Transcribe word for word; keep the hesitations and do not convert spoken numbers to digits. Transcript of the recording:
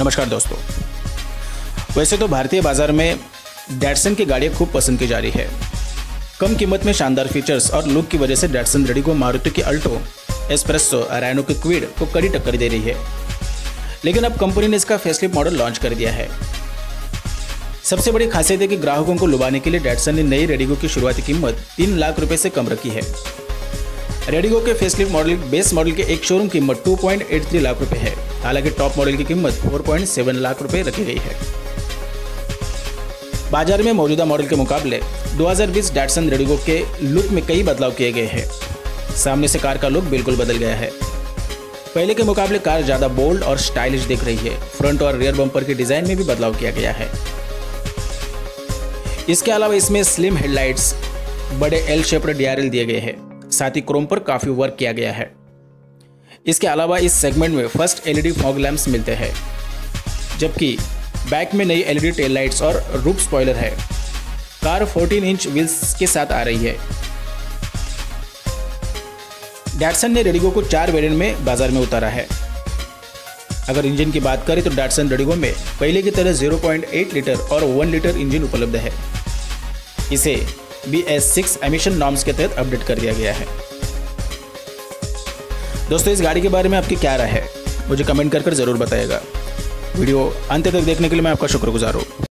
नमस्कार दोस्तों, वैसे तो भारतीय बाज़ार में डैटसन की गाड़ियाँ खूब पसंद की जा रही है। कम कीमत में शानदार फीचर्स और लुक की वजह से डैटसन रेडी-गो मारुति की अल्टो, एस्प्रेसो और रेनो के क्विड को कड़ी टक्कर दे रही है। लेकिन अब कंपनी ने इसका फेसलिफ्ट मॉडल लॉन्च कर दिया है। सबसे बड़ी खासियत है कि ग्राहकों को लुभाने के लिए डैटसन ने नई रेडी-गो की शुरुआती कीमत तीन लाख रुपये से कम रखी है। रेडी-गो के फेसलिफ्ट मॉडल बेस मॉडल के एक शोरूम कीमत दो पॉइंट तिरासी लाख रुपए है, हालांकि टॉप मॉडल की कीमत चार पॉइंट सात लाख रुपए रखी गई है। बाजार में मौजूदा मॉडल के मुकाबले दो हज़ार बीस डैटसन रेडी-गो के लुक में कई बदलाव किए गए हैं। सामने से कार का लुक बिल्कुल बदल गया है। पहले के मुकाबले कार ज़्यादा बोल्ड और स्टाइलिश दिख रही है। फ्रंट और रियर बम्पर के डिज़ाइन में भी बदलाव किया गया है। इसके अलावा इसमें स्लिम हेडलाइट्स, बड़े L shape D R L दिए गए हैं, साथ ही क्रोम पर काफ़ी वर्क किया गया है। इसके अलावा इस सेगमेंट में first L E D fog lamps मिलते हैं, जबकि बैक में नई L E D tail lights और रूफ स्पॉइलर है। कार चौदह इंच व्हील्स के साथ आ रही है। डैटसन ने रेडी-गो को चार वेरिएंट में बाजार में उतारा है। अगर इंजन की बात करें तो डैटसन रेडी-गो में पहले की तरह ज़ीरो पॉइंट आठ लीटर और एक लीटर इंजन उपलब्ध है। इसे B S six emission norms के तहत अपडेट कर दिया गया है। दोस्तों, इस गाड़ी के बारे में आपकी क्या राय है, मुझे कमेंट कर कर जरूर बताइएगा। वीडियो अंत तक देखने के लिए मैं आपका शुक्रगुजार हूँ।